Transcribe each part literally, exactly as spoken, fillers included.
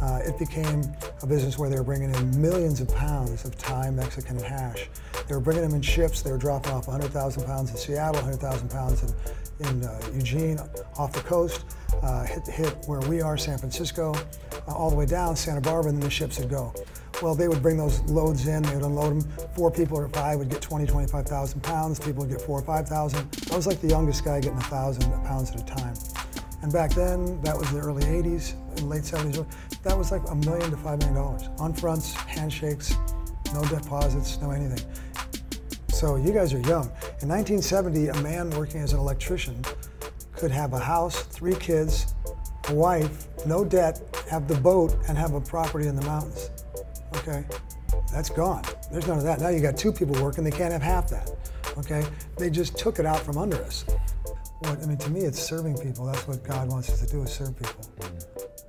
Uh, it became a business where they were bringing in millions of pounds of Thai, Mexican, and hash. They were bringing them in ships. They were dropping off one hundred thousand pounds in Seattle, one hundred thousand pounds in, in uh, Eugene, off the coast, uh, hit, hit where we are, San Francisco, uh, all the way down, Santa Barbara, and then the ships would go. Well, they would bring those loads in, they would unload them. Four people or five would get twenty, twenty-five thousand pounds. People would get four or five thousand. I was like the youngest guy getting one thousand pounds at a time. And back then, that was the early eighties, and late seventies, that was like a million to five million dollars. On fronts, handshakes, no deposits, no anything. So you guys are young. In nineteen seventy, a man working as an electrician could have a house, three kids, a wife, no debt, have the boat, and have a property in the mountains. Okay, that's gone. There's none of that. Now you got two people working, they can't have half that. Okay, they just took it out from under us. What, I mean, to me, it's serving people. That's what God wants us to do, is serve people.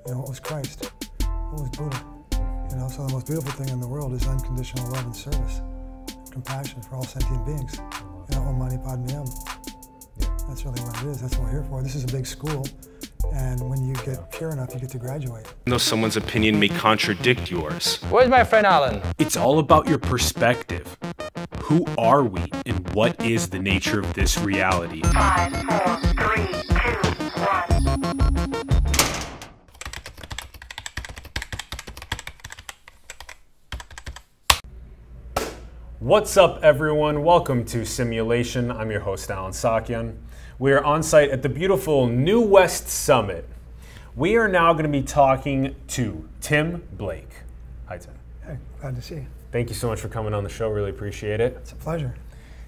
You know, what was Christ? What was Buddha? You know, so the most beautiful thing in the world is unconditional love and service, compassion for all sentient beings. You know, Om Mani Padme Hum. That's really what it is. That's what we're here for. This is a big school, and when you get pure enough, you get to graduate. Even though someone's opinion may contradict yours. Where's my friend Alan? It's all about your perspective. Who are we, and what is the nature of this reality? Five, four, three, two, one. What's up, everyone? Welcome to Simulation. I'm your host, Allen Saakyan. We are on site at the beautiful New West Summit. We are now going to be talking to Tim Blake. Hi, Tim. Hey, glad to see you. Thank you so much for coming on the show. Really appreciate it. It's a pleasure.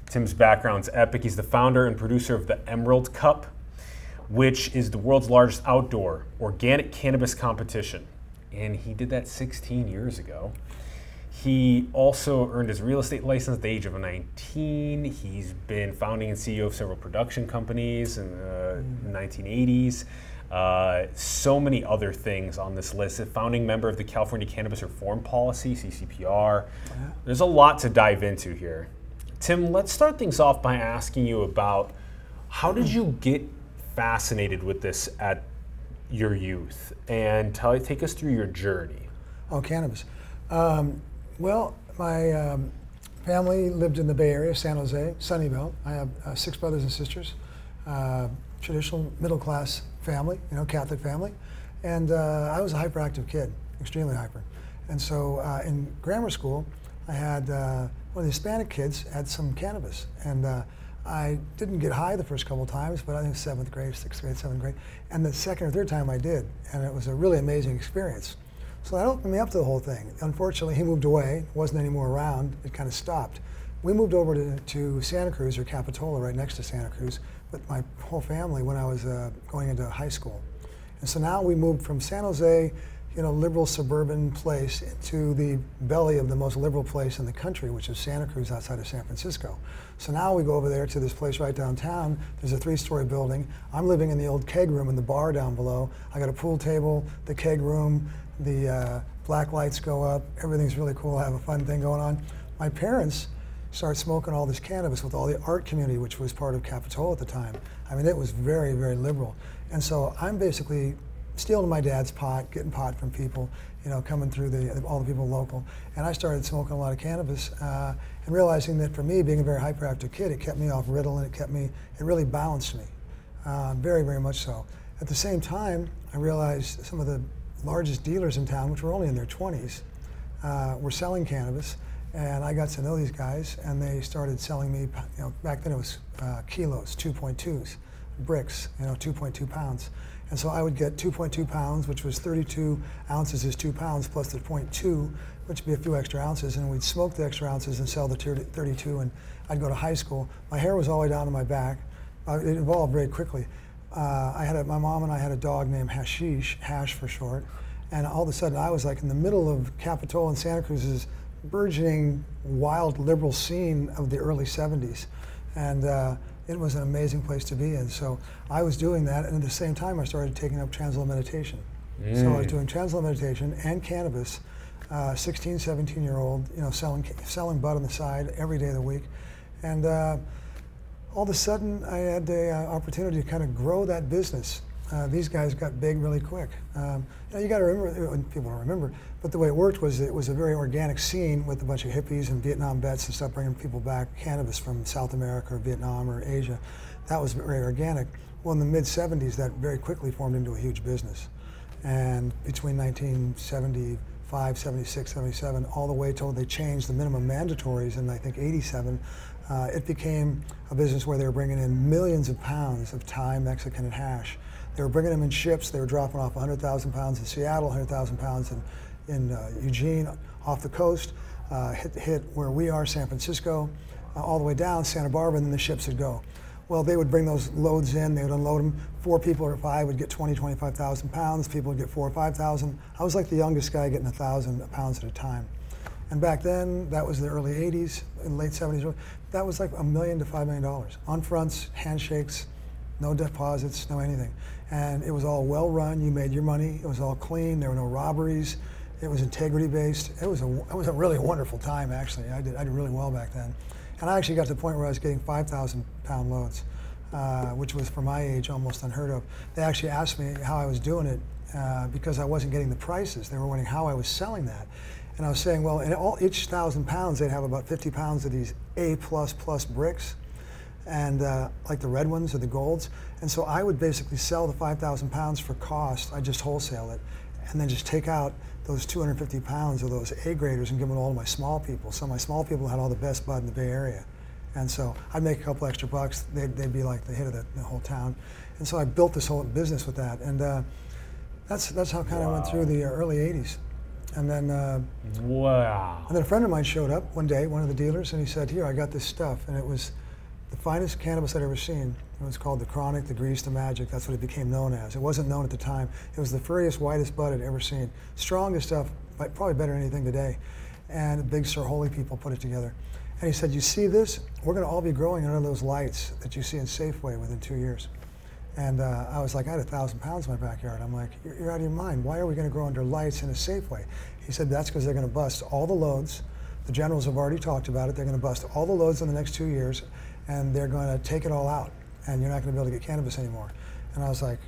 Tim's background's epic. He's the founder and producer of the Emerald Cup, which is the world's largest outdoor organic cannabis competition. And he did that sixteen years ago. He also earned his real estate license at the age of nineteen. He's been founding and C E O of several production companies in the mm. nineteen eighties. Uh, so many other things on this list. A founding member of the California Cannabis Reform Policy, C C P R. Yeah. There's a lot to dive into here. Tim, let's start things off by asking you about how did you get fascinated with this at your youth? And tell, take us through your journey. Oh, cannabis. Um, well, my um, family lived in the Bay Area, San Jose, Sunnyvale. I have uh, six brothers and sisters. Uh, traditional middle-class family, you know, Catholic family. And uh, I was a hyperactive kid, extremely hyper. And so uh, in grammar school, I had, uh, one of the Hispanic kids had some cannabis. And uh, I didn't get high the first couple times, but I think seventh grade, sixth grade, seventh grade. And the second or third time I did. And it was a really amazing experience. So that opened me up to the whole thing. Unfortunately, he moved away, wasn't anymore around, it kind of stopped. We moved over to, to Santa Cruz, or Capitola, right next to Santa Cruz, with my whole family when I was uh, going into high school. And so now we moved from San Jose, you know, liberal suburban place, to the belly of the most liberal place in the country, which is Santa Cruz outside of San Francisco. So now we go over there to this place right downtown. There's a three-story building. I'm living in the old keg room in the bar down below. I got a pool table, the keg room, the uh, black lights go up. Everything's really cool. I have a fun thing going on. My parents started smoking all this cannabis with all the art community, which was part of Capitola at the time. I mean, it was very, very liberal. And so I'm basically stealing my dad's pot, getting pot from people, you know, coming through the, all the people local. And I started smoking a lot of cannabis uh, and realizing that for me, being a very hyperactive kid, it kept me off Ritalin, it kept me, it really balanced me, uh, very, very much so. At the same time, I realized some of the largest dealers in town, which were only in their twenties, uh, were selling cannabis. And I got to know these guys, and they started selling me, you know, back then it was uh, kilos, two point twos, bricks, you know, two point two pounds. And so I would get two point two pounds, which was thirty-two ounces is two pounds, plus the point two, which would be a few extra ounces, and we'd smoke the extra ounces and sell the thirty-two, and I'd go to high school. My hair was all the way down to my back. Uh, it evolved very quickly. Uh, I had a, my mom and I had a dog named Hashish, Hash for short, and all of a sudden I was like in the middle of Capitola and Santa Cruz's burgeoning wild liberal scene of the early seventies, and uh, it was an amazing place to be in. So I was doing that, and at the same time I started taking up transcendental meditation. Mm. So I was doing transcendental meditation and cannabis, uh, sixteen, seventeen year old, you know, selling selling bud on the side every day of the week, and uh, all of a sudden I had the uh, opportunity to kind of grow that business. uh, these guys got big really quick. Um, you know, you got to remember, people don't remember, but the way it worked was it was a very organic scene with a bunch of hippies and Vietnam vets and stuff bringing people back cannabis from South America or Vietnam or Asia. That was very organic. Well, in the mid seventies, that very quickly formed into a huge business. And between nineteen seventy-five, seventy-six, seventy-seven, all the way till they changed the minimum mandatories in, I think, eighty-seven, uh, it became a business where they were bringing in millions of pounds of Thai, Mexican, and hash. They were bringing them in ships. They were dropping off one hundred thousand pounds in Seattle, one hundred thousand pounds in, in uh, Eugene, off the coast, uh, hit, hit where we are, San Francisco, uh, all the way down, Santa Barbara, and then the ships would go. Well, they would bring those loads in, they would unload them. Four people or five would get twenty, twenty-five thousand pounds. People would get four or five thousand. I was like the youngest guy getting one thousand pounds at a time. And back then, that was the early eighties, in late seventies. That was like a million to five million dollars. On fronts, handshakes, no deposits, no anything. And it was all well run. You made your money. It was all clean. There were no robberies. It was integrity based. It was a, it was a really wonderful time, actually. I did, I did really well back then. And I actually got to the point where I was getting five thousand pound loads, uh, which was, for my age, almost unheard of. They actually asked me how I was doing it uh, because I wasn't getting the prices. They were wondering how I was selling that. And I was saying, well, in all, each thousand pounds, they'd have about fifty pounds of these A++ bricks, and uh, like the red ones or the golds. And so I would basically sell the five thousand pounds for cost. I'd just wholesale it and then just take out those two hundred fifty pounds of those A-graders and give them all to my small people. So my small people had all the best bud in the Bay Area. And so I'd make a couple extra bucks. They'd, they'd be like the hit of the, the whole town. And so I built this whole business with that. And uh, that's, that's how kind of wow. went through the early eighties. And then, uh, wow. and then a friend of mine showed up one day, one of the dealers, and he said, here, I got this stuff. And it was the finest cannabis I'd ever seen. It was called the Chronic, the Grease, the Magic. That's what it became known as. It wasn't known at the time. It was the furriest, whitest bud I'd ever seen. Strongest stuff, but probably better than anything today. And Big Sir Holy people put it together. And he said, you see this? We're going to all be growing under those lights that you see in Safeway within two years. And uh, I was like, I had a thousand pounds in my backyard. I'm like, you're, you're out of your mind. Why are we going to grow under lights in a Safeway? He said, that's because they're going to bust all the loads. The generals have already talked about it. They're going to bust all the loads in the next two years, and they're going to take it all out. And you're not going to be able to get cannabis anymore. And I was like,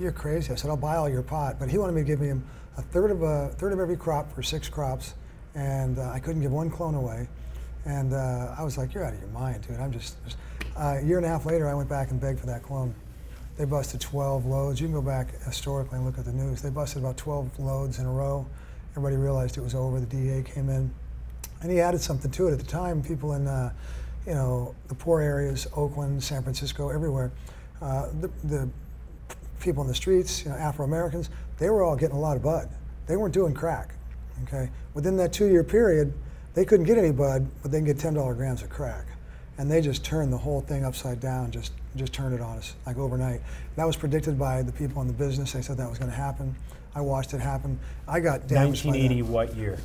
you're crazy. I said, I'll buy all your pot. But he wanted me to give him a third of, a, third of every crop for six crops. And uh, I couldn't give one clone away. And uh, I was like, you're out of your mind, dude. I'm just, just. Uh, a year and a half later, I went back and begged for that clone. They busted twelve loads. You can go back historically and look at the news. They busted about twelve loads in a row. Everybody realized it was over. The D E A came in. And he added something to it. At the time, people in uh, you know, the poor areas, Oakland, San Francisco, everywhere, uh, the, the people in the streets, you know, Afro-Americans, they were all getting a lot of bud. They weren't doing crack, okay? Within that two-year period, they couldn't get any bud, but they can get ten dollar grams of crack. And they just turned the whole thing upside down, just, just turned it on us, like overnight. That was predicted by the people in the business. They said that was going to happen. I watched it happen. I got damaged by that. nineteen eighty, what year?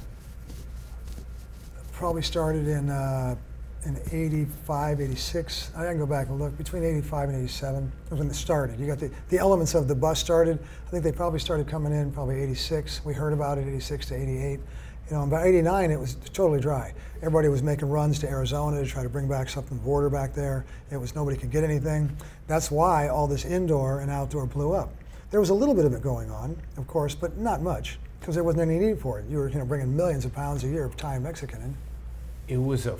Probably started in... Uh, in eighty-five, eighty-six, I can go back and look, between eighty-five and eighty-seven was when it started. You got the, the elements of the bus started. I think they probably started coming in probably eighty-six. We heard about it eighty-six to eighty-eight. You know, and by eighty-nine, it was totally dry. Everybody was making runs to Arizona to try to bring back something border back there. It was nobody could get anything. That's why all this indoor and outdoor blew up. There was a little bit of it going on, of course, but not much, because there wasn't any need for it. You were, you know, bringing millions of pounds a year of Thai and Mexican in. It was a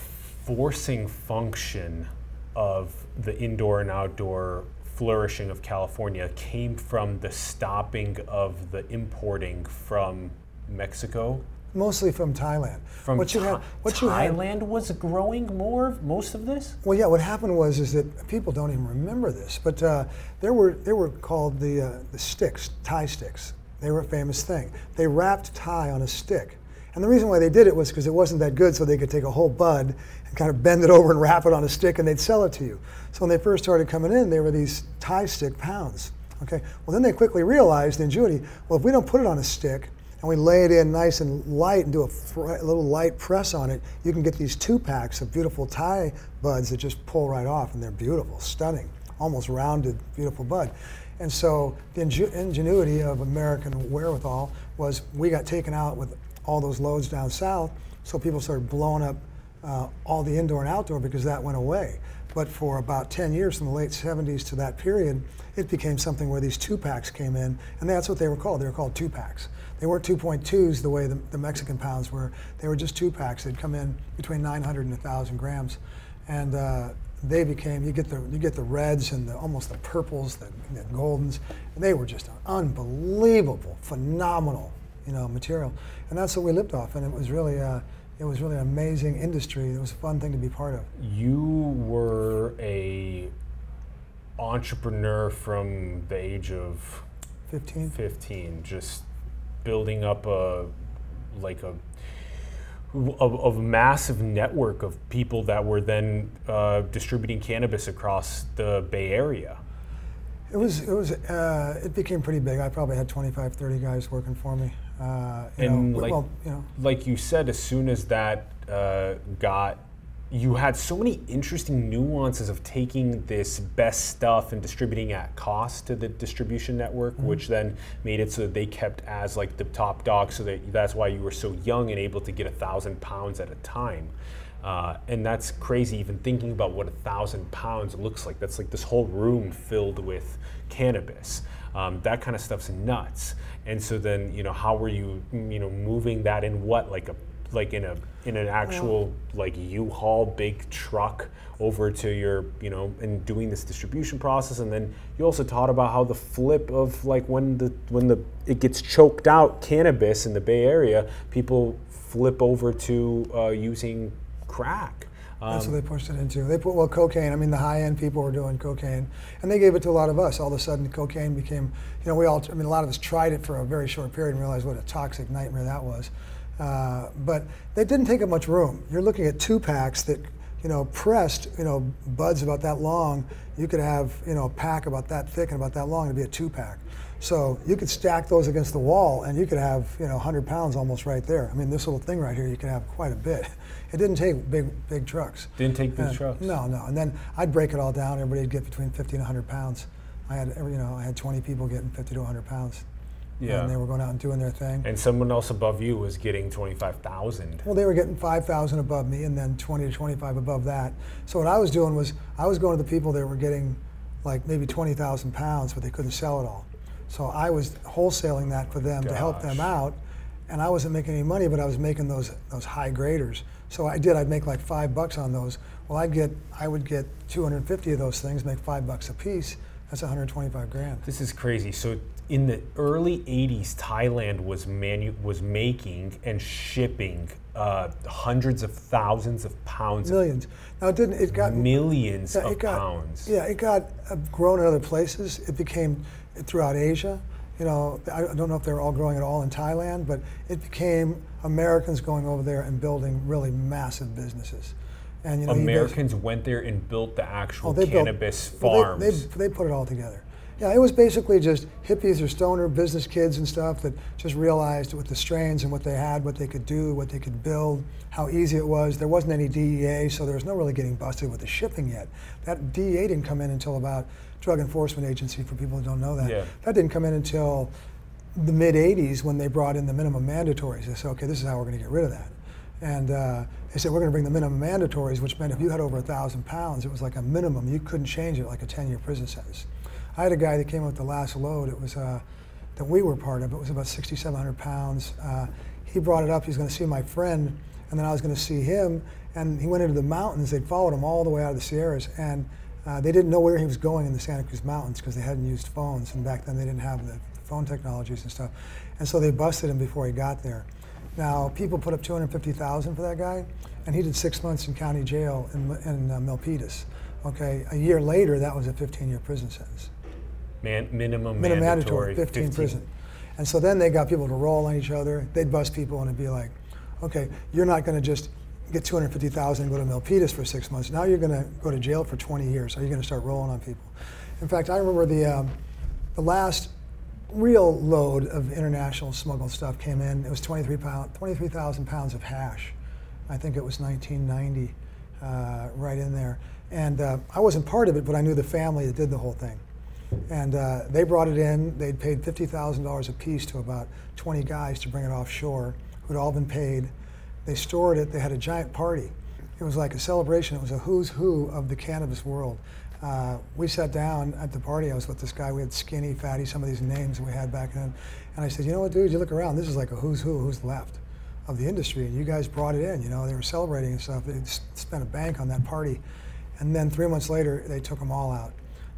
forcing function of the indoor and outdoor flourishing of California came from the stopping of the importing from Mexico? Mostly from Thailand. From what you Th had, what Thailand you had, was growing more, most of this? Well, yeah, what happened was is that people don't even remember this, but uh, there were, they were called the, uh, the sticks, Thai sticks. They were a famous thing. They wrapped Thai on a stick. And the reason why they did it was because it wasn't that good, so they could take a whole bud and kind of bend it over and wrap it on a stick, and they'd sell it to you. So when they first started coming in, they were these Thai stick pounds. Okay. Well, then they quickly realized the ingenuity. Well, if we don't put it on a stick and we lay it in nice and light and do a, fr a little light press on it, you can get these two packs of beautiful Thai buds that just pull right off, and they're beautiful, stunning, almost rounded, beautiful bud. And so the ingenuity of American wherewithal was we got taken out with all those loads down south, so people started blowing up uh, all the indoor and outdoor because that went away. But for about ten years in the late seventies to that period, it became something where these two-packs came in, and that's what they were called. They were called two-packs. They weren't two point twos the way the, the Mexican pounds were. They were just two-packs. They'd come in between nine hundred and one thousand grams, and uh, they became, you get the you get the reds and the, almost the purples, the, the goldens. And they were just unbelievable, phenomenal, you know, material, and that's what we lived off. And it was really. Uh, It was really an amazing industry. It was a fun thing to be part of. You were a entrepreneur from the age of fifteen. Fifteen, just building up a like a of a massive network of people that were then uh, distributing cannabis across the Bay Area. It was it was uh, it became pretty big. I probably had twenty-five, thirty guys working for me. Uh, you and know, like, well, you know. like you said, as soon as that uh, got, you had so many interesting nuances of taking this best stuff and distributing at cost to the distribution network, mm-hmm. which then made it so that they kept as like the top dog. So that that's why you were so young and able to get a thousand pounds at a time. Uh, and that's crazy, even thinking about what a thousand pounds looks like. That's like this whole room filled with cannabis. Um, that kind of stuff's nuts. And so then, you know, how were you, you know, moving that in what, like a, like in a, in an actual yeah. like U-Haul big truck over to your, you know, and doing this distribution process. And then you also taught about how the flip of like when the when the it gets choked out cannabis in the Bay Area, people flip over to uh, using crack. Um, That's what they pushed it into. They put, well, cocaine. I mean, the high-end people were doing cocaine, and they gave it to a lot of us. All of a sudden, cocaine became, you know, we all, I mean, a lot of us tried it for a very short period and realized what a toxic nightmare that was. Uh, but they didn't take up much room. You're looking at two packs that, you know, pressed, you know, buds about that long. You could have, you know, a pack about that thick and about that long to be a two-pack. So you could stack those against the wall, and you could have, you know, one hundred pounds almost right there. I mean, this little thing right here, you could have quite a bit. It didn't take big, big trucks. Didn't take big uh, trucks. No, no. And then I'd break it all down. Everybody would get between fifty and one hundred pounds. I had, you know, I had twenty people getting fifty to one hundred pounds. Yeah. And they were going out and doing their thing. And someone else above you was getting twenty-five thousand. Well, they were getting five thousand above me, and then twenty to twenty-five above that. So what I was doing was I was going to the people that were getting like maybe twenty thousand pounds, but they couldn't sell it all. So I was wholesaling that for them Gosh. to help them out. And I wasn't making any money, but I was making those those high graders. So I did. I'd make like five bucks on those. Well, I'd get. I would get two hundred fifty of those things. Make five bucks a piece. That's one hundred twenty-five grand. This is crazy. So in the early eighties, Thailand was manu was making and shipping uh, hundreds of thousands of pounds. Millions. Now it didn't. It got millions yeah, it of got, pounds. Yeah, it got grown in other places. It became throughout Asia. You know, I don't know if they were all growing at all in Thailand, but it became Americans going over there and building really massive businesses. And you know, Americans you guys, went there and built the actual oh, they cannabis built, farms. Well, they, they, they put it all together. Yeah, it was basically just hippies or stoner business kids and stuff that just realized with the strains and what they had, what they could do, what they could build, how easy it was. There wasn't any D E A, so there was no really getting busted with the shipping yet. That D E A didn't come in until about, Drug Enforcement Agency for people who don't know that. Yeah. That didn't come in until the mid eighties when they brought in the minimum mandatories. They said, okay, this is how we're going to get rid of that. And uh, they said, we're going to bring the minimum mandatories, which meant if you had over one thousand pounds, it was like a minimum. You couldn't change it, like a ten-year prison sentence. I had a guy that came up with the last load. It was uh, that we were part of. It was about sixty-seven hundred pounds. Uh, he brought it up. He was going to see my friend, and then I was going to see him. And he went into the mountains. They'd followed him all the way out of the Sierras, and uh, they didn't know where he was going in the Santa Cruz Mountains because they hadn't used phones, and back then they didn't have the phone technologies and stuff. And so they busted him before he got there. Now, people put up two hundred fifty thousand dollars for that guy, and he did six months in county jail in, in uh, Milpitas. Okay, a year later, that was a fifteen-year prison sentence. Man, minimum, minimum mandatory, mandatory fifteen, fifteen prison. And so then they got people to roll on each other. They'd bust people, and it'd be like, okay, you're not going to just get two hundred fifty thousand dollars and go to Milpitas for six months. Now you're going to go to jail for twenty years. Are you going to start rolling on people? In fact, I remember the um, the last real load of international smuggled stuff came in. It was twenty-three thousand pounds of hash. I think it was nineteen ninety, uh, right in there. And uh, I wasn't part of it, but I knew the family that did the whole thing. And uh, they brought it in. They'd paid fifty thousand dollars a piece to about twenty guys to bring it offshore, who'd all been paid. They stored it. They had a giant party. it was like a celebration. It was a who's who of the cannabis world. Uh, we sat down at the party. I was with this guy. We had Skinny, Fatty, some of these names we had back then. And I said, you know what, dude, you look around. This is like a who's who, who's left of the industry. And you guys brought it in, you know. They were celebrating and stuff. They spent a bank on that party. And then three months later, they took them all out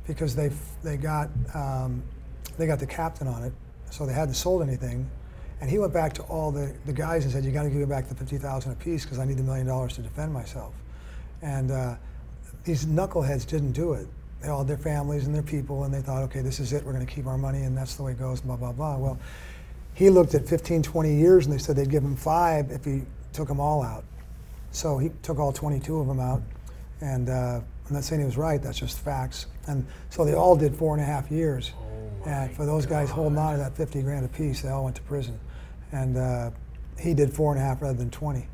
because they, they, got, um, they got the captain on it. So they hadn't sold anything. And he went back to all the, the guys and said, you got to give me back the fifty thousand dollars a piece because I need the million dollars to defend myself. And uh, these knuckleheads didn't do it. They all had their families and their people, and they thought, okay, this is it. We're going to keep our money, and that's the way it goes, blah, blah, blah. Well, he looked at fifteen, twenty years, and they said they'd give him five if he took them all out. So he took all twenty-two of them out. And uh, I'm not saying he was right. That's just facts. And so they all did four and a half years. Oh and for those God. guys holding on to that fifty grand apiece, they all went to prison. And uh, he did four and a half rather than twenty.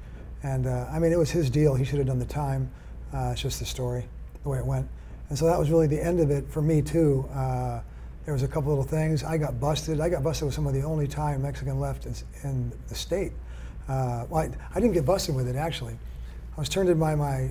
And uh, I mean, it was his deal. He should have done the time. Uh, it's just the story, the way it went. And so that was really the end of it for me, too. Uh, there was a couple little things. I got busted. I got busted with some of the only time Mexican left in, in the state. Uh, well, I, I didn't get busted with it, actually. I was turned in by my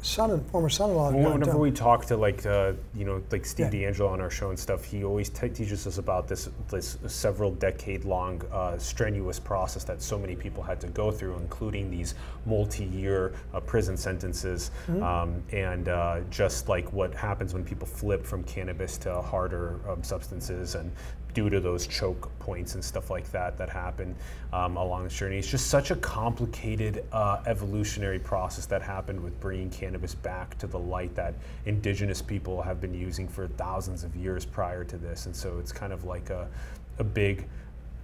son and former son-in-law. Well, whenever done. we talk to like uh, you know like Steve yeah. D'Angelo on our show and stuff, he always t teaches us about this this several decade long uh, strenuous process that so many people had to go through, including these multi-year uh, prison sentences, mm-hmm. um, and uh, just like what happens when people flip from cannabis to harder um, substances, and due to those choke points and stuff like that that happen um, along this journey. It's just such a complicated uh, evolutionary process that happened with bringing cannabis back to the light that indigenous people have been using for thousands of years prior to this. And so it's kind of like a, a big,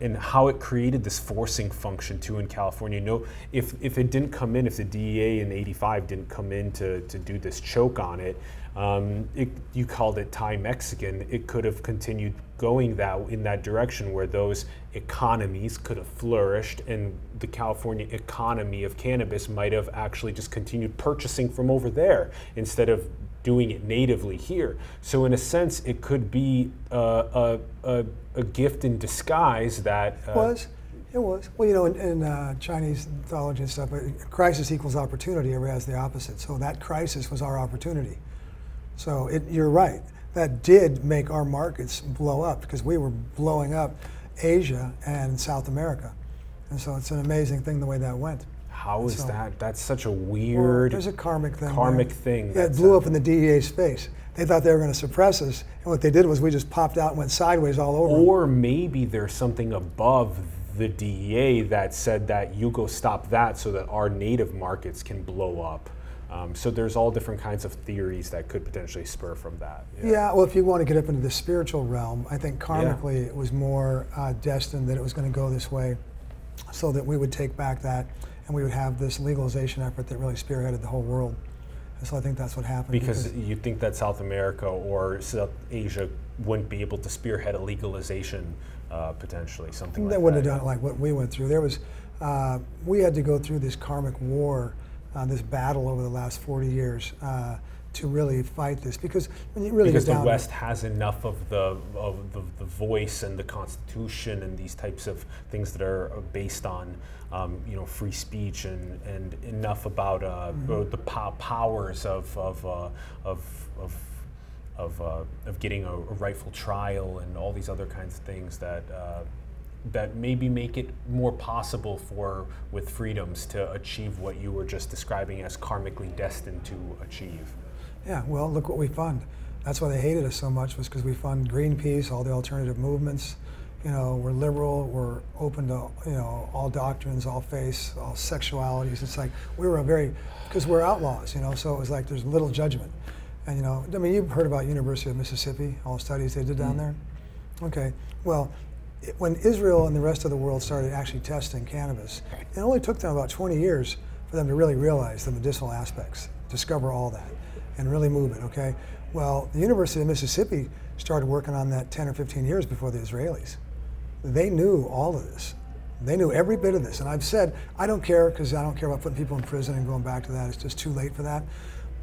and how it created this forcing function too in California. No, if, if it didn't come in, if the D E A in eighty-five didn't come in to, to do this choke on it, Um, it, you called it Thai Mexican, it could have continued going that in that direction where those economies could have flourished, and the California economy of cannabis might have actually just continued purchasing from over there instead of doing it natively here. So in a sense, it could be uh, a, a, a gift in disguise that... Uh, was. It was. Well, you know, in, in uh, Chinese mythology and stuff, crisis equals opportunity, whereas the opposite. So that crisis was our opportunity. So it, you're right. That did make our markets blow up because we were blowing up Asia and South America. And so it's an amazing thing the way that went. How is so, that? That's such a weird... Well, there's a karmic thing. Karmic there. thing. Yeah, it blew happened. up in the D E A's face. They thought they were going to suppress us. And what they did was we just popped out and went sideways all over. Or maybe there's something above the D E A that said that you go stop that so that our native markets can blow up. Um, so there's all different kinds of theories that could potentially spur from that. Yeah, yeah well, if you want to get up into the spiritual realm, I think karmically yeah. it was more uh, destined that it was going to go this way so that we would take back that and we would have this legalization effort that really spearheaded the whole world. And so I think that's what happened. Because, because you think that South America or South Asia wouldn't be able to spearhead a legalization uh, potentially, something like that. They wouldn't have done it like what we went through. There was, uh, we had to go through this karmic war Uh, this battle over the last forty years uh, to really fight this, because when you really because the West has enough of the of the, the voice and the Constitution and these types of things that are based on um, you know free speech and and enough about uh, mm-hmm. the po powers of of uh, of of of, uh, of getting a, a rightful trial and all these other kinds of things that. Uh, that maybe make it more possible for, with freedoms, to achieve what you were just describing as karmically destined to achieve. Yeah, well, look what we fund. That's why they hated us so much, was because we fund Greenpeace, all the alternative movements. You know, we're liberal, we're open to, you know, all doctrines, all faiths, all sexualities. It's like, we were a very, because we're outlaws, you know, so it was like there's little judgment. And, you know, I mean, you've heard about University of Mississippi, all the studies they did down there. Okay, well, when Israel and the rest of the world started actually testing cannabis, it only took them about twenty years for them to really realize the medicinal aspects, discover all that, and really move it, okay? Well, the University of Mississippi started working on that ten or fifteen years before the Israelis. They knew all of this. They knew every bit of this. And I've said, I don't care, because I don't care about putting people in prison and going back to that. It's just too late for that.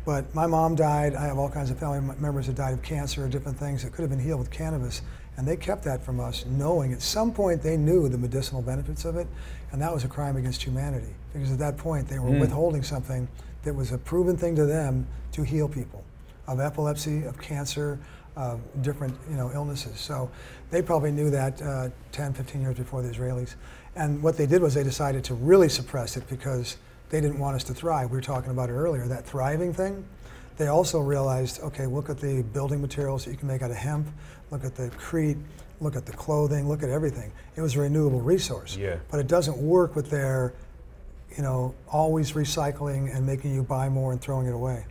But my mom died. I have all kinds of family members that died of cancer or different things that could have been healed with cannabis. And they kept that from us, knowing at some point they knew the medicinal benefits of it, and that was a crime against humanity. Because at that point they were mm. withholding something that was a proven thing to them to heal people of epilepsy, of cancer, of different you know, illnesses. So they probably knew that uh, ten, fifteen years before the Israelis. And what they did was they decided to really suppress it because they didn't want us to thrive. We were talking about it earlier, that thriving thing. They also realized, okay, look at the building materials that you can make out of hemp, look at the crete, look at the clothing, look at everything. It was a renewable resource. Yeah. But it doesn't work with their, you know, always recycling and making you buy more and throwing it away.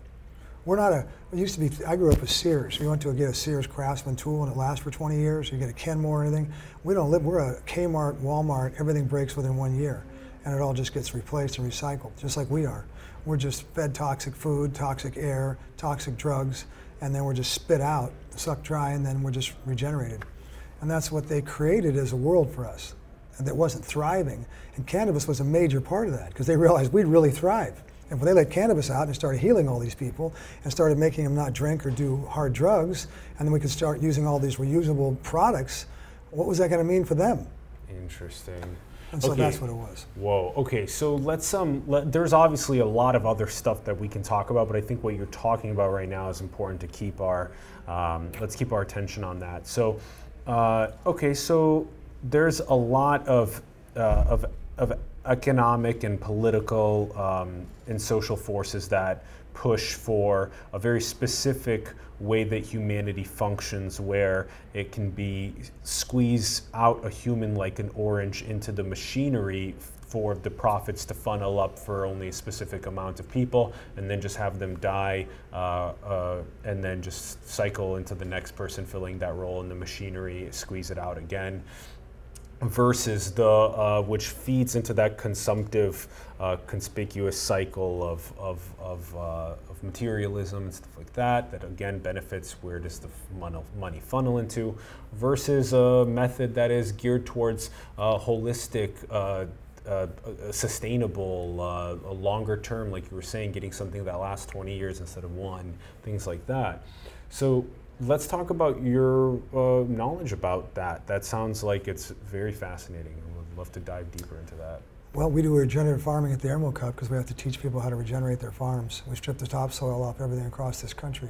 We're not a, it used to be, I grew up with Sears. We went to get a Sears Craftsman tool and it lasts for twenty years. You get a Kenmore or anything. We don't live, we're a Kmart, Walmart, everything breaks within one year. And it all just gets replaced and recycled, just like we are. We're just fed toxic food, toxic air, toxic drugs, and then we're just spit out, sucked dry, and then we're just regenerated. And that's what they created as a world for us, and that wasn't thriving. And cannabis was a major part of that, because they realized we'd really thrive. And when they let cannabis out and started healing all these people and started making them not drink or do hard drugs, and then we could start using all these reusable products, what was that going to mean for them? Interesting. And so okay. that's what it was. Whoa. Okay. So let's um. Let, there's obviously a lot of other stuff that we can talk about, but I think what you're talking about right now is important to keep our um. Let's keep our attention on that. So, uh. Okay. So there's a lot of uh, of of economic and political um, and social forces that push for a very specific way that humanity functions, where it can be squeeze out a human like an orange into the machinery for the profits to funnel up for only a specific amount of people, and then just have them die uh, uh, and then just cycle into the next person filling that role in the machinery, squeeze it out again. Versus the, uh, which feeds into that consumptive, uh, conspicuous cycle of, of, of, uh, of materialism and stuff like that, that again benefits where does the money funnel into, versus a method that is geared towards uh, holistic, uh, uh, sustainable, uh, a longer term, like you were saying, getting something that lasts twenty years instead of one, things like that. So, let's talk about your uh, knowledge about that. That sounds like it's very fascinating. I would love to dive deeper into that. Well, we do regenerative farming at the Emerald Cup because we have to teach people how to regenerate their farms. We strip the topsoil off everything across this country.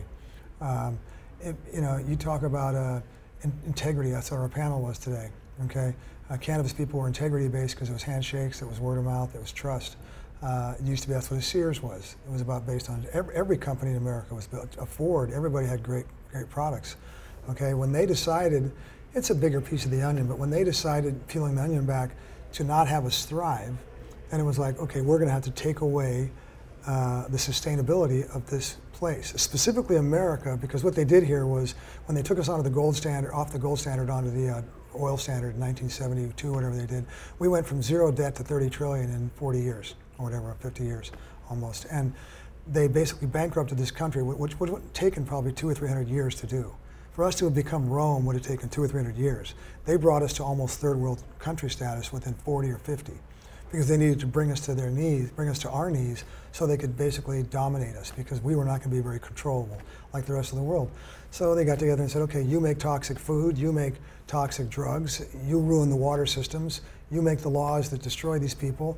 Um, it, you know, you talk about uh, in integrity. That's what our panel was today. Okay, uh, cannabis people were integrity-based because it was handshakes, it was word of mouth, it was trust. Uh, it used to be that's what a Sears was. It was about based on every, every company in America was built. A Ford, everybody had great. great products. Okay, when they decided, it's a bigger piece of the onion, but when they decided, peeling the onion back, to not have us thrive, then it was like, okay, we're gonna have to take away uh, the sustainability of this place, specifically America, because what they did here was, when they took us onto the gold standard, off the gold standard onto the uh, oil standard in nineteen seventy-two, whatever they did, we went from zero debt to thirty trillion in forty years, or whatever, fifty years almost. And they basically bankrupted this country, which would have taken probably two or three hundred years to do. For us to have become Rome would have taken two or three hundred years. They brought us to almost third world country status within forty or fifty, because they needed to bring us to their knees, bring us to our knees, so they could basically dominate us, because we were not going to be very controllable like the rest of the world. So they got together and said, okay, you make toxic food, you make toxic drugs, you ruin the water systems, you make the laws that destroy these people.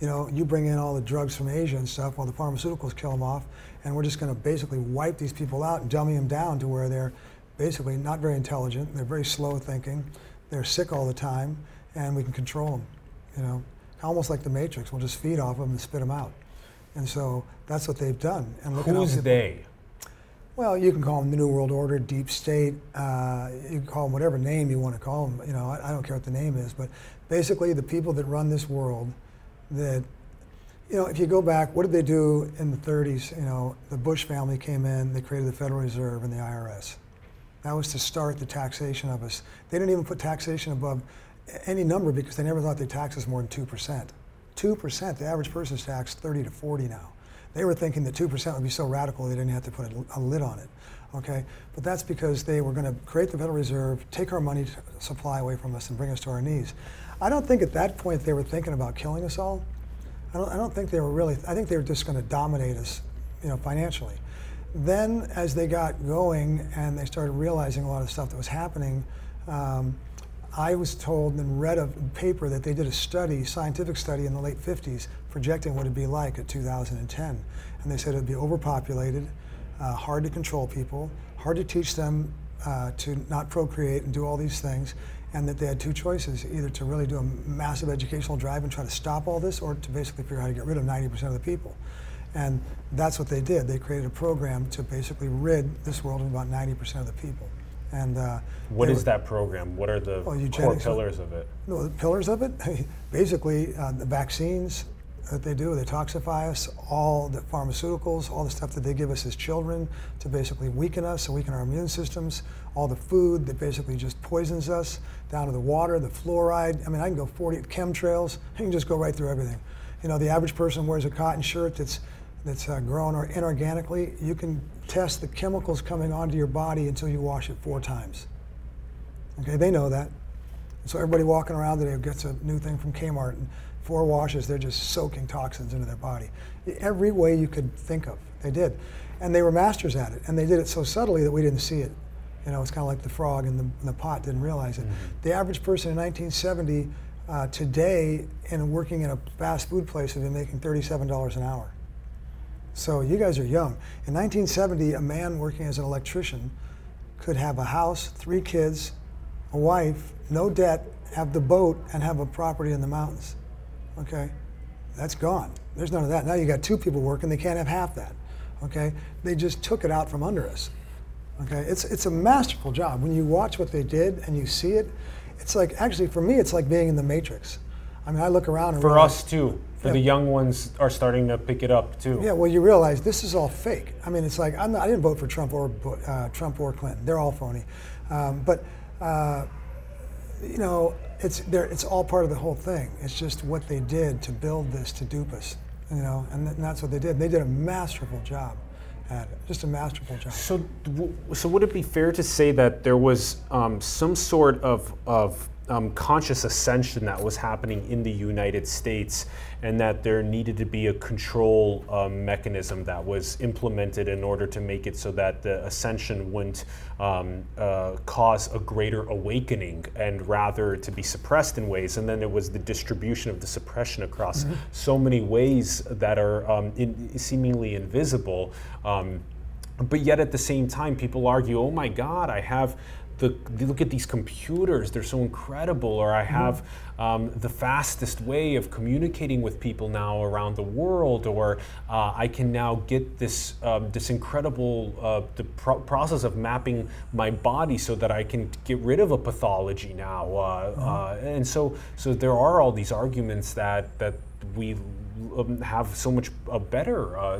You know, you bring in all the drugs from Asia and stuff while the pharmaceuticals kill them off, and we're just going to basically wipe these people out and dummy them down to where they're basically not very intelligent, they're very slow thinking, they're sick all the time, and we can control them, you know. Almost like the Matrix, we'll just feed off them and spit them out. And so that's what they've done. And look, who's they? Well, you can call them the New World Order, Deep State, uh, you can call them whatever name you want to call them, you know, I, I don't care what the name is, but basically the people that run this world, that, you know, if you go back, what did they do in the thirties? You know, the Bush family came in, they created the Federal Reserve and the I R S. That was to start the taxation of us. They didn't even put taxation above any number because they never thought they'd tax us more than two percent. two percent, the average person's taxed thirty to forty now. They were thinking that two percent would be so radical they didn't have to put a lid on it, okay? But that's because they were gonna create the Federal Reserve, take our money supply away from us and bring us to our knees. I don't think at that point they were thinking about killing us all. I don't, I don't think they were really, I think they were just going to dominate us, you know, financially. Then as they got going and they started realizing a lot of the stuff that was happening, Um, I was told and read a paper that they did a study, scientific study in the late fifties, projecting what it'd be like at two thousand ten. And they said it'd be overpopulated, uh, hard to control people, hard to teach them uh, to not procreate and do all these things, and that they had two choices, either to really do a massive educational drive and try to stop all this, or to basically figure out how to get rid of ninety percent of the people. And that's what they did. They created a program to basically rid this world of about ninety percent of the people. And, uh, what is were, that program? What are the well, core pillars of it? No, the pillars of it? Basically, uh, the vaccines that they do, they toxify us, all the pharmaceuticals, all the stuff that they give us as children to basically weaken us, and weaken our immune systems, all the food that basically just poisons us, down to the water, the fluoride. I mean, I can go forty, chemtrails, I can just go right through everything. You know, the average person wears a cotton shirt that's that's uh, grown or inorganically. You can test the chemicals coming onto your body until you wash it four times. Okay, they know that. So everybody walking around today gets a new thing from Kmart, and four washes, they're just soaking toxins into their body. Every way you could think of, they did. And they were masters at it, and they did it so subtly that we didn't see it. You know, it's kind of like the frog in the, in the pot didn't realize it. Mm-hmm. The average person in nineteen seventy, uh, today, and working in a fast food place, would be making thirty-seven dollars an hour. So you guys are young. In nineteen seventy, a man working as an electrician could have a house, three kids, a wife, no debt, have the boat, and have a property in the mountains. Okay? That's gone. There's none of that. Now you got two people working, they can't have half that. Okay? They just took it out from under us. Okay? It's, it's a masterful job. When you watch what they did and you see it, it's like, actually for me, it's like being in the Matrix. I mean, I look around and for realize, us too. For yeah, the young ones are starting to pick it up too. Yeah, well, you realize this is all fake. I mean, it's like I'm not, I didn't vote for Trump or uh, Trump or Clinton. They're all phony. Um, but uh, you know, it's there. It's all part of the whole thing. It's just what they did to build this to dupe us. You know, and, th and that's what they did. They did a masterful job at it. Just a masterful job. So, so would it be fair to say that there was um, some sort of of Um, conscious ascension that was happening in the United States, and that there needed to be a control um, mechanism that was implemented in order to make it so that the ascension wouldn't um, uh, cause a greater awakening, and rather to be suppressed in ways? And then there was the distribution of the suppression across mm-hmm. so many ways that are um, in, seemingly invisible. Um, but yet at the same time, people argue, oh my God, I have The, look at these computers, they're so incredible, or I have um, the fastest way of communicating with people now around the world, or uh, I can now get this um, this incredible uh, the pro process of mapping my body so that I can get rid of a pathology now. Uh, mm-hmm. uh, and so so there are all these arguments that, that we Um, have so much uh, better, uh,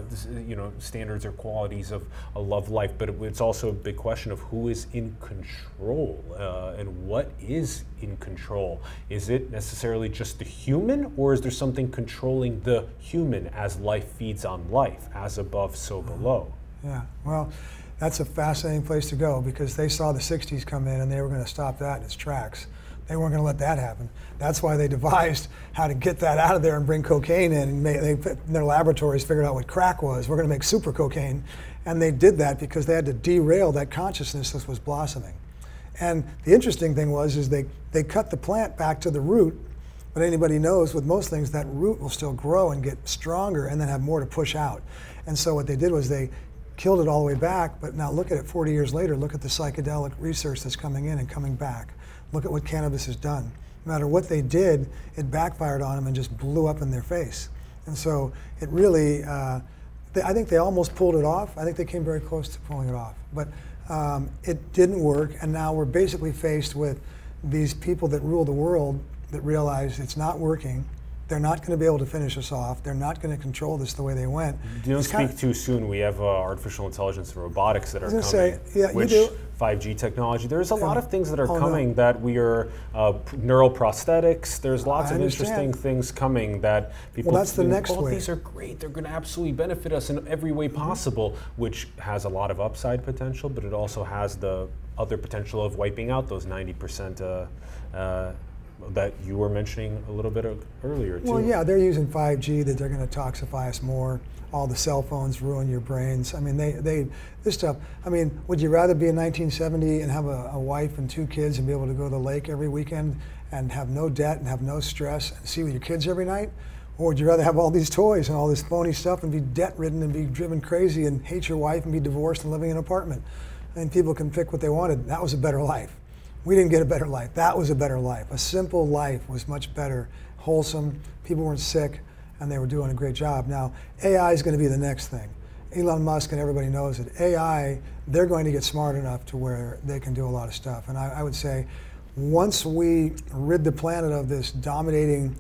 you know, standards or qualities of a love life, but it, it's also a big question of who is in control uh, and what is in control. Is it necessarily just the human, or is there something controlling the human as life feeds on life, as above, so below? Yeah, well, that's a fascinating place to go, because they saw the sixties come in and they were going to stop that in its tracks. They weren't going to let that happen. That's why they devised how to get that out of there and bring cocaine in. And they, they put in their laboratories, figured out what crack was. We're going to make super cocaine. And they did that because they had to derail that consciousness that was blossoming. And the interesting thing was is they, they cut the plant back to the root. But anybody knows with most things, that root will still grow and get stronger and then have more to push out. And so what they did was they killed it all the way back. But now look at it forty years later. Look at the psychedelic research that's coming in and coming back. Look at what cannabis has done. No matter what they did, it backfired on them and just blew up in their face. And so it really, uh, they, I think they almost pulled it off. I think they came very close to pulling it off. But um, it didn't work, and now we're basically faced with these people that rule the world that realize it's not working. They're not going to be able to finish us off. They're not going to control this the way they went. You don't speak too soon. We have uh, artificial intelligence and robotics that are coming, say, yeah, which you do. five G technology. There's a yeah. lot of things that are oh, coming no. that we are, uh, neural prosthetics. There's lots I of understand. interesting things coming that people well, that's the next oh, these are great. They're going to absolutely benefit us in every way possible, mm-hmm. which has a lot of upside potential, but it also has the other potential of wiping out those ninety percent uh, uh, that you were mentioning a little bit earlier, too. Well, yeah, they're using five G, that they're going to toxify us more. All the cell phones ruin your brains. I mean, they, they this stuff, I mean, would you rather be in nineteen seventy and have a, a wife and two kids and be able to go to the lake every weekend and have no debt and have no stress and see your kids every night? Or would you rather have all these toys and all this phony stuff and be debt-ridden and be driven crazy and hate your wife and be divorced and living in an apartment? And people can pick what they wanted. That was a better life. We didn't get a better life. That was a better life. A simple life was much better, wholesome. People weren't sick, and they were doing a great job. Now, A I is going to be the next thing. Elon Musk and everybody knows it. A I, they're going to get smart enough to where they can do a lot of stuff. And I, I would say, once we rid the planet of this dominating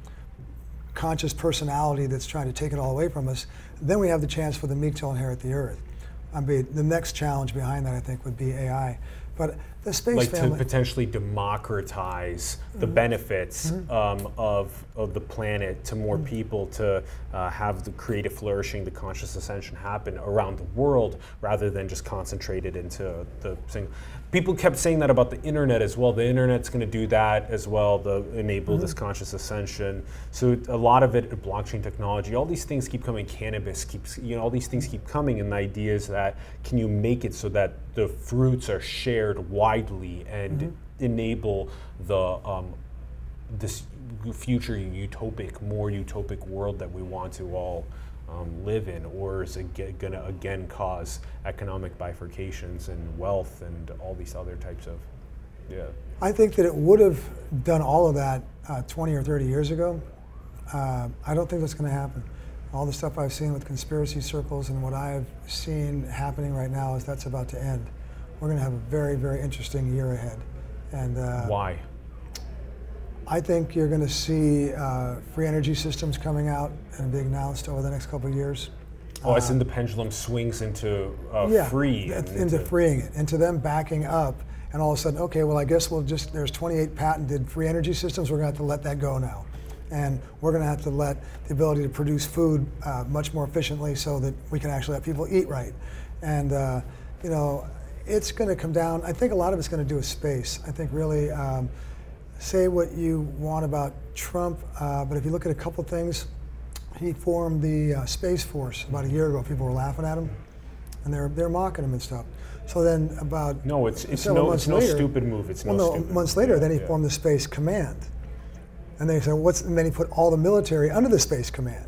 conscious personality that's trying to take it all away from us, then we have the chance for the meek to inherit the earth. I mean, the next challenge behind that, I think, would be A I. But the space like family. To potentially democratize the mm-hmm. benefits mm-hmm. um, of, of the planet to more mm-hmm. people, to uh, have the creative flourishing, the conscious ascension happen around the world rather than just concentrated into the single. People kept saying that about the internet as well. The internet's going to do that as well, the enable mm-hmm. this conscious ascension. So a lot of it, blockchain technology, all these things keep coming, cannabis keeps, you know, all these things keep coming, and the idea is that can you make it so that the fruits are shared widely and mm-hmm. enable the um, this future utopic, more utopic world that we want to all um, live in? Or is it going to again cause economic bifurcations and wealth and all these other types of, yeah. I think that it would have done all of that uh, twenty or thirty years ago. Uh, I don't think that's going to happen. All the stuff I've seen with conspiracy circles and what I've seen happening right now is that's about to end. We're going to have a very, very interesting year ahead. And uh, why? I think you're going to see uh, free energy systems coming out and being announced over the next couple of years. Oh, uh, as in the pendulum swings into uh, yeah, free. Yeah, into, into freeing it, into them backing up. And all of a sudden, okay, well, I guess we'll just, there's twenty-eight patented free energy systems. We're going to have to let that go now. And we're going to have to let the ability to produce food uh, much more efficiently so that we can actually let people eat right. And, uh, you know, it's going to come down. I think a lot of it's going to do with space. I think really, um, say what you want about Trump, uh, but if you look at a couple things, he formed the uh, Space Force about a year ago. People were laughing at him, and they're they're mocking him and stuff. So then about no, it's it's no it's no later, stupid move. It's well, no, no stupid months later, yeah, then he yeah. formed the Space Command, and they said what's and then he put all the military under the Space Command.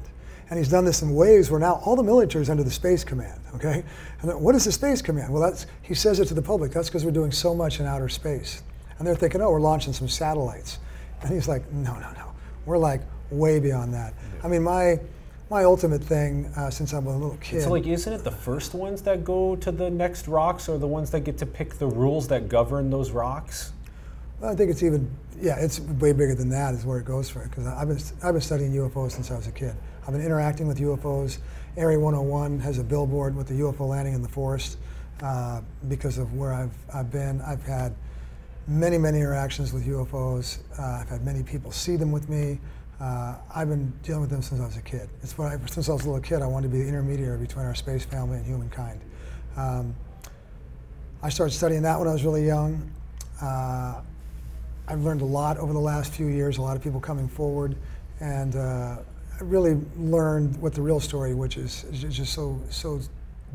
And he's done this in waves where now all the military is under the Space Command, okay? And then, what is the Space Command? Well, that's, he says it to the public, that's because we're doing so much in outer space. And they're thinking, oh, we're launching some satellites. And he's like, no, no, no. We're like way beyond that. I mean, my my ultimate thing uh, since I'm a little kid. It's like, isn't it the first ones that go to the next rocks or the ones that get to pick the rules that govern those rocks? Well, I think it's even, yeah, it's way bigger than that is where it goes for it. Because I've been, I've been studying U F Os since I was a kid. I've been interacting with U F Os. Area one oh one has a billboard with the U F O landing in the forest uh, because of where I've, I've been. I've had many, many interactions with U F Os. Uh, I've had many people see them with me. Uh, I've been dealing with them since I was a kid. It's what I, since I was a little kid, I wanted to be the intermediary between our space family and humankind. Um, I started studying that when I was really young. Uh, I've learned a lot over the last few years, a lot of people coming forward, and uh, I really learned what the real story, which is, is just so so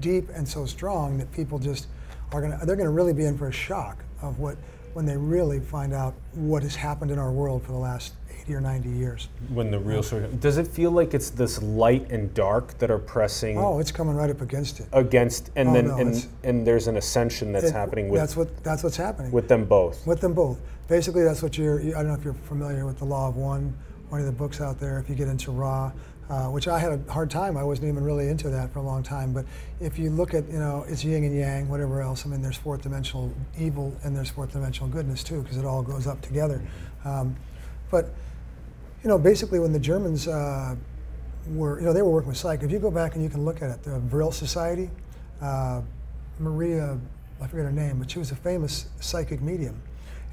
deep and so strong that people just are gonna they're gonna really be in for a shock of what when they really find out what has happened in our world for the last eighty or ninety years. When the real story, does it feel like it's this light and dark that are pressing? Oh, it's coming right up against it. Against and oh, then no, and, and there's an ascension that's it, happening with. That's what that's what's happening. With them both. With them both. Basically, that's what you're. I don't know if you're familiar with the Law of One. One of the books out there, if you get into Ra, uh, which I had a hard time, I wasn't even really into that for a long time, but if you look at, you know, it's yin and yang, whatever else, I mean, there's fourth dimensional evil and there's fourth dimensional goodness too, because it all goes up together. Um, but, you know, basically when the Germans uh, were, you know, they were working with psych, if you go back and you can look at it, the Vril Society, uh, Maria, I forget her name, but she was a famous psychic medium.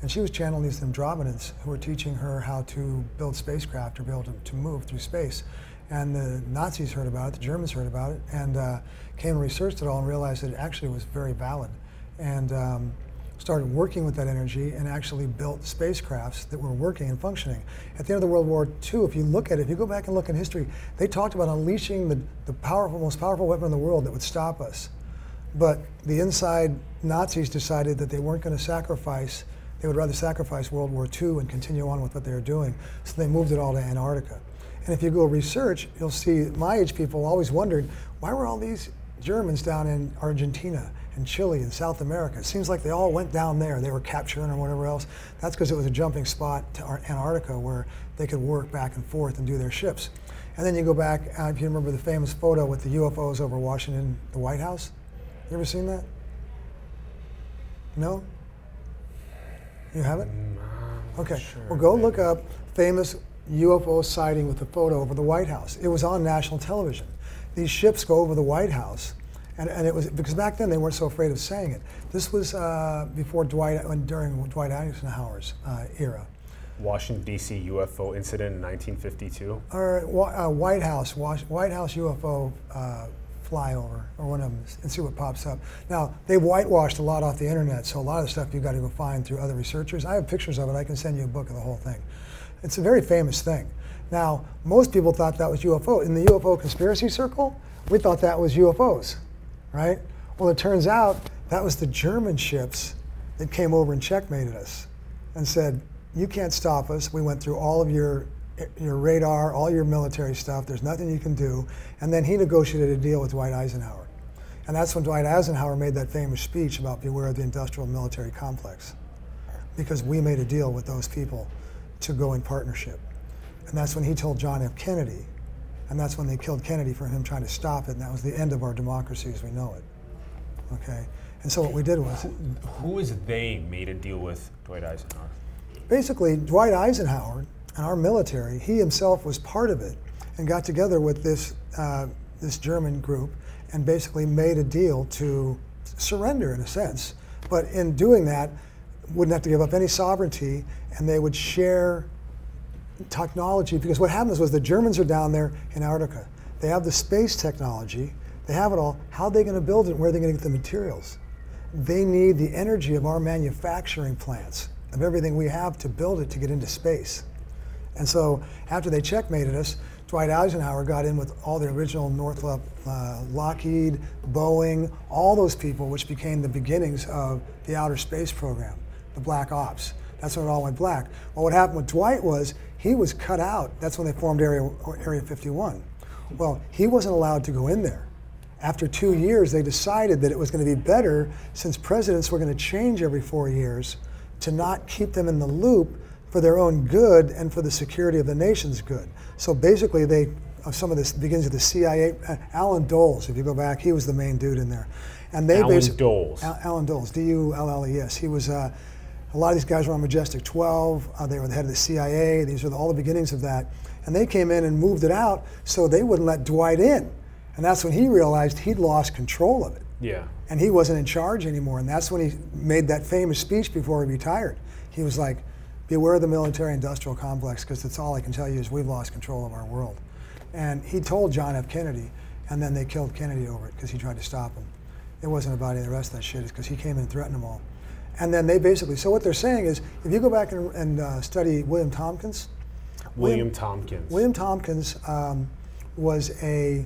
And she was channeling these Andromedans who were teaching her how to build spacecraft or be able to, to move through space. And the Nazis heard about it, the Germans heard about it, and uh, came and researched it all and realized that it actually was very valid. And um, started working with that energy and actually built spacecrafts that were working and functioning. At the end of the World War Two, if you look at it, if you go back and look in history, they talked about unleashing the, the powerful, most powerful weapon in the world that would stop us. But the inside Nazis decided that they weren't going to sacrifice, they would rather sacrifice World War Two and continue on with what they were doing. So they moved it all to Antarctica. And if you go research, you'll see my age people always wondered, why were all these Germans down in Argentina and Chile and South America? It seems like they all went down there. They were capturing or whatever else. That's because it was a jumping spot to Antarctica where they could work back and forth and do their ships. And then you go back, if you remember the famous photo with the U F Os over Washington, the White House. You ever seen that? No? You haven't? Okay. Well, go look up famous U F O sighting with the photo over the White House. It was on national television. These ships go over the White House, and, and it was because back then they weren't so afraid of saying it. This was uh, before Dwight, during Dwight Eisenhower's uh, era. Washington D C U F O incident in nineteen fifty-two. Or uh, White House, White House U F O uh, flyover, or one of them, and see what pops up. Now they whitewashed a lot off the internet, so a lot of the stuff you got to go find through other researchers. I have pictures of it. I can send you a book of the whole thing. It's a very famous thing. Now, most people thought that was U F O. In the U F O conspiracy circle, we thought that was U F Os, right? Well, it turns out that was the German ships that came over and checkmated us and said, you can't stop us. We went through all of your, your radar, all your military stuff. There's nothing you can do. And then he negotiated a deal with Dwight Eisenhower. And that's when Dwight Eisenhower made that famous speech about beware of the industrial military complex, because we made a deal with those people to go in partnership. And that's when he told John F. Kennedy, and that's when they killed Kennedy for him trying to stop it, and that was the end of our democracy as we know it, okay? And so what we did was... Who, who is they made a deal with Dwight Eisenhower? Basically, Dwight Eisenhower and our military, he himself was part of it and got together with this, uh, this German group and basically made a deal to surrender in a sense. But in doing that, wouldn't have to give up any sovereignty, and they would share technology, because what happens was the Germans are down there in Antarctica. They have the space technology, they have it all. How are they going to build it? Where are they going to get the materials? They need the energy of our manufacturing plants, of everything we have to build it to get into space. And so after they checkmated us, Dwight Eisenhower got in with all the original Northrop, uh, Lockheed, Boeing, all those people, which became the beginnings of the outer space program, the black ops. That's when it all went black. Well, what happened with Dwight was he was cut out. That's when they formed Area fifty-one. Well, he wasn't allowed to go in there. After two years, they decided that it was going to be better, since presidents were going to change every four years, to not keep them in the loop for their own good and for the security of the nation's good. So basically, they some of this begins with the C I A. Uh, Alan Dulles, if you go back, he was the main dude in there. And they Alan Dulles. Al Alan Dulles, D U L L E S. He was. Uh, A lot of these guys were on Majestic twelve, uh, they were the head of the C I A, these are the, all the beginnings of that. And they came in and moved it out so they wouldn't let Dwight in. And that's when he realized he'd lost control of it. Yeah. And he wasn't in charge anymore, and that's when he made that famous speech before he retired. He was like, beware of the military-industrial complex, because that's all I can tell you is we've lost control of our world. And he told John F. Kennedy, and then they killed Kennedy over it because he tried to stop him. It wasn't about any of the rest of that shit, it's because he came in and threatened them all. And then they basically, so what they're saying is, if you go back and, and uh, study William Tompkins. William, William Tompkins. William Tompkins um, was a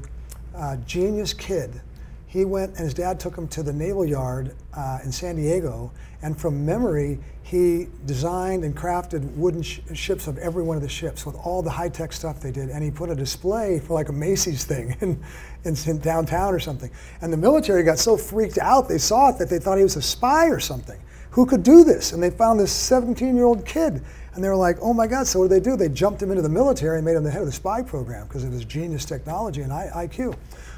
uh, genius kid. He went, and his dad took him to the Naval Yard uh, in San Diego, and from memory, he designed and crafted wooden sh ships of every one of the ships with all the high-tech stuff they did, and he put a display for like a Macy's thing in, in, in downtown or something. And the military got so freaked out, they saw it, that they thought he was a spy or something. Who could do this? And they found this seventeen-year-old kid, and they were like, oh my God, so what did they do? They jumped him into the military and made him the head of the spy program because of his genius technology and I Q.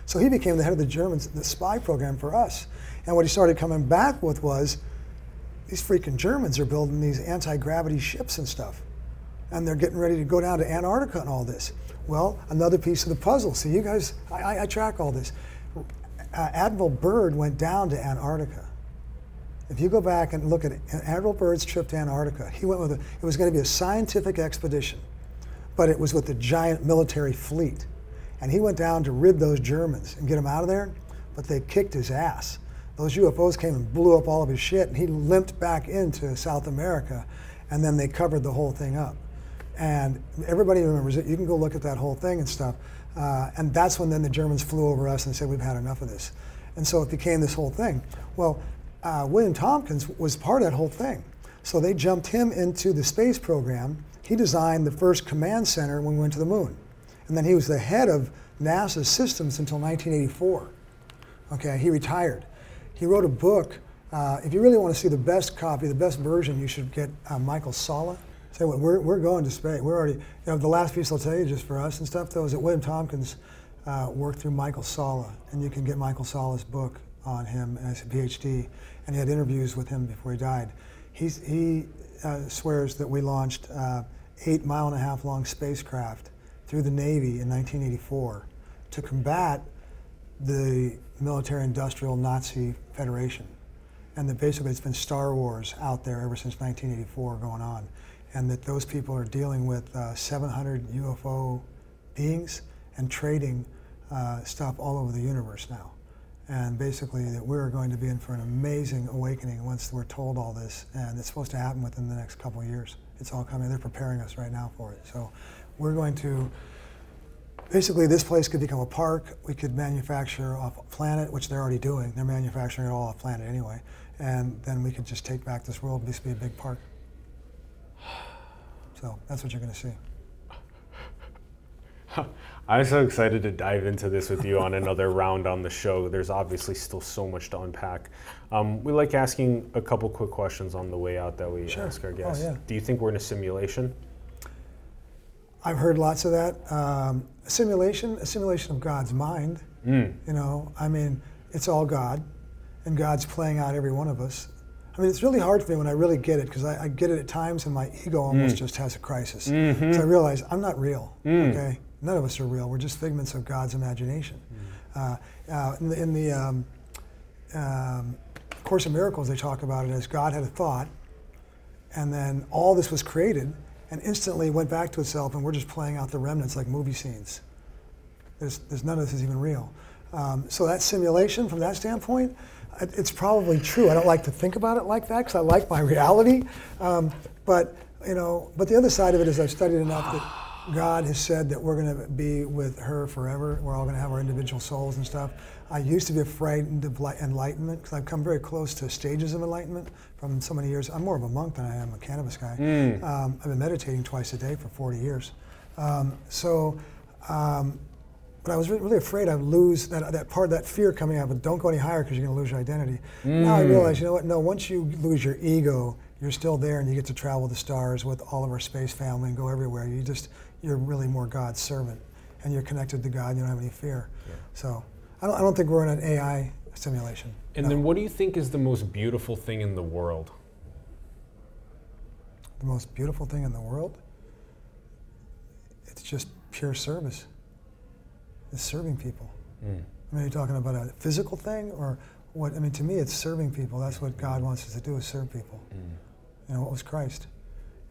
So he became the head of the Germans, the spy program for us. And what he started coming back with was, these freaking Germans are building these anti-gravity ships and stuff, and they're getting ready to go down to Antarctica and all this. Well, another piece of the puzzle. See, you guys, I, I, I track all this. Uh, Admiral Byrd went down to Antarctica. If you go back and look at Admiral Byrd's trip to Antarctica, he went with a, it was going to be a scientific expedition, but it was with the giant military fleet. And he went down to rid those Germans and get them out of there, but they kicked his ass. Those U F Os came and blew up all of his shit, and he limped back into South America, and then they covered the whole thing up. And everybody remembers it. You can go look at that whole thing and stuff. Uh, and that's when then the Germans flew over us and said, we've had enough of this. And so it became this whole thing. Well, uh, William Tompkins was part of that whole thing. So they jumped him into the space program. He designed the first command center when we went to the moon. And then he was the head of NASA's systems until nineteen eighty-four. Okay, he retired. He wrote a book. Uh, if you really want to see the best copy, the best version, you should get uh, Michael Sala. Say, well, we're, we're going to space. We're already, you know, the last piece I'll tell you just for us and stuff, though, is that William Tompkins uh, worked through Michael Sala. And you can get Michael Sala's book on him as a PhD. And he had interviews with him before he died. He's, he uh, swears that we launched uh, eight mile and a half long spacecraft through the Navy in nineteen eighty-four to combat the military-industrial Nazi Federation. And that basically it's been Star Wars out there ever since nineteen eighty-four going on. And that those people are dealing with uh, seven hundred U F O beings and trading uh, stuff all over the universe now. And basically that we're going to be in for an amazing awakening once we're told all this. And it's supposed to happen within the next couple of years. It's all coming. They're preparing us right now for it. So we're going to, basically this place could become a park. We could manufacture off planet, which they're already doing. They're manufacturing it all off planet anyway. And then we could just take back this world and just be a big park. So that's what you're going to see. I'm so excited to dive into this with you on another round on the show. There's obviously still so much to unpack. Um, we like asking a couple quick questions on the way out that we sure. ask our guests. Oh, yeah. Do you think we're in a simulation? I've heard lots of that. Um, a simulation, a simulation of God's mind. Mm. You know, I mean, it's all God, and God's playing out every one of us. I mean, it's really hard for me when I really get it, because I, I get it at times, and my ego almost mm. just has a crisis. Mm-hmm. So I realize I'm not real. Mm. Okay, none of us are real. We're just figments of God's imagination. Mm. Uh, uh, in the, in the um, um, Course in Miracles, they talk about it as God had a thought, and then all this was created, and instantly went back to itself, and we're just playing out the remnants like movie scenes. There's, there's none of this is even real. Um, so that simulation, from that standpoint, it's probably true. I don't like to think about it like that because I like my reality. Um, but you know, but the other side of it is I've studied enough that God has said that we're going to be with her forever. We're all going to have our individual souls and stuff. I used to be frightened of enlightenment because I've come very close to stages of enlightenment from so many years. I'm more of a monk than I am a cannabis guy. Mm. Um, I've been meditating twice a day for forty years. Um, so. Um, But I was really afraid I'd lose that, that part, that fear coming out, but don't go any higher because you're going to lose your identity. Mm. Now I realize, you know what, no, once you lose your ego, you're still there and you get to travel the stars with all of our space family and go everywhere. You just, you're really more God's servant and you're connected to God and you don't have any fear. Yeah. So I don't, I don't think we're in an A I simulation. And no. Then what do you think is the most beautiful thing in the world? The most beautiful thing in the world? It's just pure service. Is serving people. Mm. I mean, are you talking about a physical thing or what? I mean, to me, it's serving people. That's what God wants us to do, is serve people. Mm. You know, what was Christ?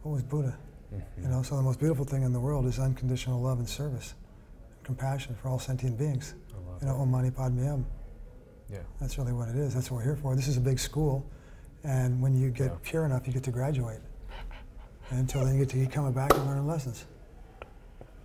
What was Buddha? Mm-hmm. You know, so the most beautiful thing in the world is unconditional love and service, and compassion for all sentient beings. I love you know, Om Mani Padme Hum. Yeah. That's really what it is. That's what we're here for. This is a big school, and when you get yeah. pure enough, you get to graduate. And until then, you get to keep coming back and learning lessons.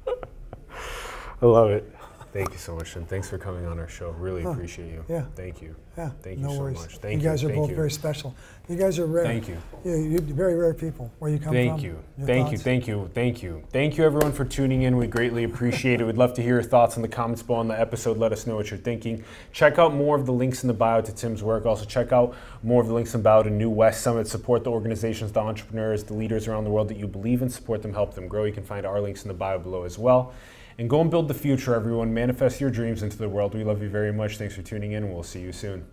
I love it. Thank you so much, and thanks for coming on our show. Really huh. appreciate you. Yeah. Thank you. Yeah. Thank you no so worries. much. Thank you. You guys are Thank both you. very special. You guys are rare. Thank you. Yeah, you're very rare people. Where you come Thank from. You. Thank thoughts. you. Thank you. Thank you. Thank you, everyone, for tuning in. We greatly appreciate it. We'd love to hear your thoughts in the comments below on the episode. Let us know what you're thinking. Check out more of the links in the bio to Tim's work. Also, check out more of the links in the bio to New West Summit. Support the organizations, the entrepreneurs, the leaders around the world that you believe in. Support them. Help them grow. You can find our links in the bio below as well. And go and build the future, everyone. Manifest your dreams into the world. We love you very much. Thanks for tuning in, and we'll see you soon.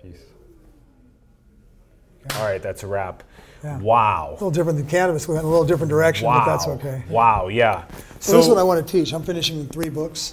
Peace. Okay. All right, that's a wrap. Yeah. Wow. A little different than cannabis. We went in a little different direction, wow. but that's okay. Wow, yeah. So, so this is what I want to teach. I'm finishing three books.